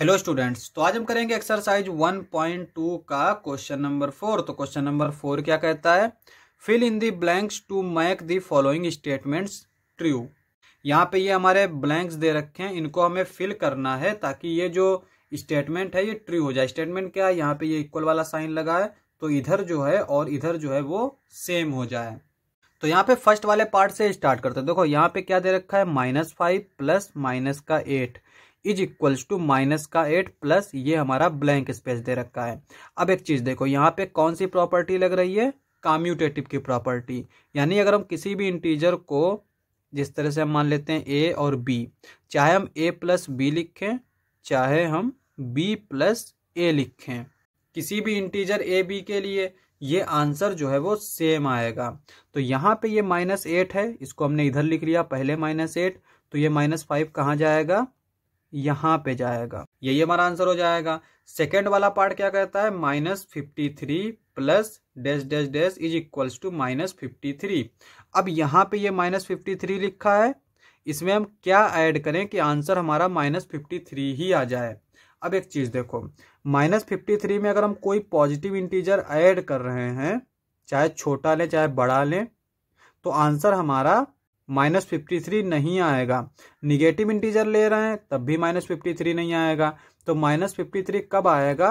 Hello students, तो आज हम करेंगे एक्सरसाइज 1.2 का क्वेश्चन नंबर 4। तो क्वेश्चन नंबर 4 क्या कहता है, fill in the blanks to make the following statements true. यहाँ पे ये हमारे ब्लैंक्स दे रखे हैं, इनको हमें फिल करना है ताकि ये जो स्टेटमेंट है ये ट्रू हो जाए। स्टेटमेंट क्या है, यहाँ पे ये इक्वल वाला साइन लगा है तो इधर जो है और इधर जो है वो सेम हो जाए। तो यहाँ पे फर्स्ट वाले पार्ट से स्टार्ट करते हैं। देखो यहाँ पे क्या दे रखा है, -5 प्लस माइनस का 8 इज इक्वल्स टू माइनस का 8 प्लस ये हमारा ब्लैंक स्पेस दे रखा है। अब एक चीज देखो, यहाँ पे कौन सी प्रॉपर्टी लग रही है, कम्यूटेटिव की प्रॉपर्टी। यानी अगर हम किसी भी इंटीजर को, जिस तरह से हम मान लेते हैं ए और बी, चाहे हम ए प्लस बी लिखें चाहे हम बी प्लस ए लिखें, किसी भी इंटीजर ए बी के लिए ये आंसर जो है वो सेम आएगा। तो यहाँ पे ये -8 है, इसको हमने इधर लिख लिया पहले -8, तो ये -5 कहाँ जाएगा, यहाँ पे जाएगा, यही हमारा आंसर हो जाएगा। सेकेंड वाला पार्ट क्या कहता है, -53 plus dash dash dash is equals to -53। अब यहाँ पे ये -53 लिखा है, इसमें हम क्या ऐड करें कि आंसर हमारा -53 ही आ जाए। अब एक चीज देखो, -53 में अगर हम कोई पॉजिटिव इंटीजर ऐड कर रहे हैं, चाहे छोटा लें चाहे बड़ा लें, तो आंसर हमारा -53 नहीं आएगा। निगेटिव इंटीजर ले रहे हैं तब भी -53 नहीं आएगा। तो -53 कब आएगा,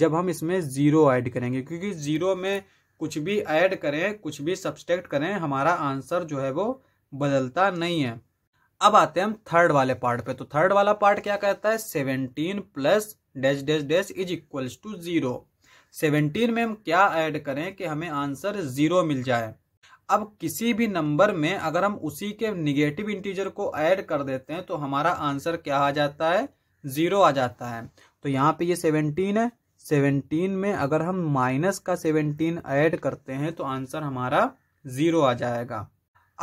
जब हम इसमें 0 ऐड करेंगे, क्योंकि 0 में कुछ भी ऐड करें कुछ भी सब्सट्रैक्ट करें हमारा आंसर जो है वो बदलता नहीं है। अब आते हैं हम थर्ड वाले पार्ट पे। तो थर्ड वाला पार्ट क्या कहता है, 17 plus dash dash dash is equals to 0। 17 में हम क्या ऐड करें कि हमें आंसर 0 मिल जाए। अब किसी भी नंबर में अगर हम उसी के निगेटिव इंटीजर को ऐड कर देते हैं तो हमारा आंसर क्या आ जाता है, 0 आ जाता है। तो यहाँ पे ये 17 है, 17 में अगर हम माइनस का 17 ऐड करते हैं तो आंसर हमारा 0 आ जाएगा।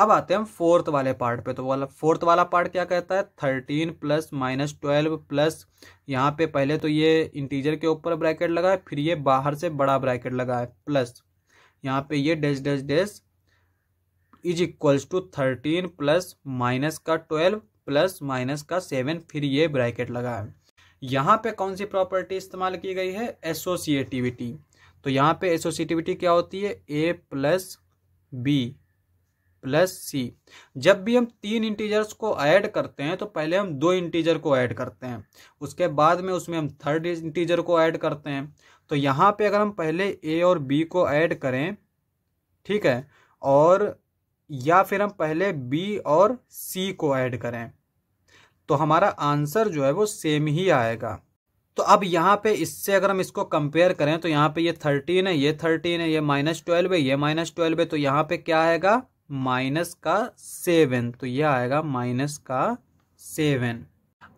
अब आते हैं हम फोर्थ वाले पार्ट पे। तो फोर्थ वाला पार्ट क्या कहता है, 13 प्लस माइनस 12 प्लस, यहाँ पे पहले तो ये इंटीजर के ऊपर ब्रैकेट लगा है, फिर ये बाहर से बड़ा ब्रैकेट लगा है, प्लस यहाँ पे ये dash dash dash is equals to 13 plus minus का 12 प्लस माइनस का 7, फिर ये ब्रैकेट लगा है। यहाँ पे कौन सी प्रॉपर्टी इस्तेमाल की गई है, एसोसिएटिविटी। तो यहाँ पे एसोसिएटिविटी क्या होती है, A plus B plus C. जब भी हम 3 इंटीजर्स को ऐड करते हैं तो पहले हम 2 इंटीजर को ऐड करते हैं, उसके बाद में उसमें हम 3rd इंटीजर को ऐड करते हैं। तो यहाँ पे अगर हम पहले ए और बी को ऐड करें, ठीक है, और या फिर हम पहले बी और सी को ऐड करें तो हमारा आंसर जो है वो सेम ही आएगा। तो अब यहाँ पे इससे अगर हम इसको कंपेयर करें तो यहाँ पे ये 13 है, ये 13 है, ये -12 है, ये -12 है, तो यहाँ पे क्या आएगा, माइनस का 7, तो ये आएगा -7।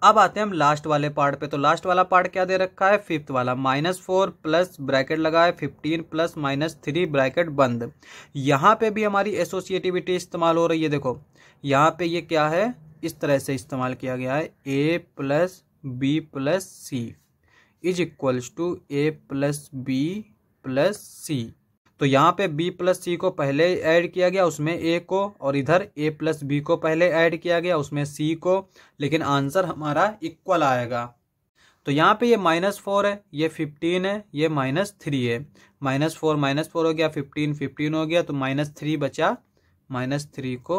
अब आते हैं हम लास्ट वाले पार्ट पे। तो लास्ट वाला पार्ट क्या दे रखा है, फिफ्थ वाला, -4 प्लस ब्रैकेट लगा है 15 प्लस -3 ब्रैकेट बंद। यहाँ पे भी हमारी एसोसिएटिविटी इस्तेमाल हो रही है। देखो यहाँ पे ये क्या है, इस तरह से इस्तेमाल किया गया है, A plus B plus C is equals to A plus B plus C. तो यहाँ पे b प्लस सी को पहले ऐड किया गया उसमें a को, और इधर a प्लस बी को पहले ऐड किया गया उसमें c को, लेकिन आंसर हमारा इक्वल आएगा। तो यहाँ पे ये -4 है, ये 15 है, ये -3 है, -4 हो गया, 15 हो गया, तो -3 बचा, -3 को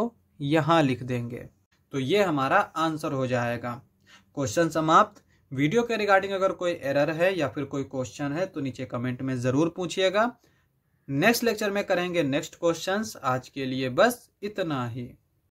यहाँ लिख देंगे तो ये हमारा आंसर हो जाएगा। क्वेश्चन समाप्त। वीडियो के रिगार्डिंग अगर कोई एरर है या फिर कोई क्वेश्चन है तो नीचे कमेंट में ज़रूर पूछिएगा। नेक्स्ट लेक्चर में करेंगे नेक्स्ट क्वेश्चंस। आज के लिए बस इतना ही।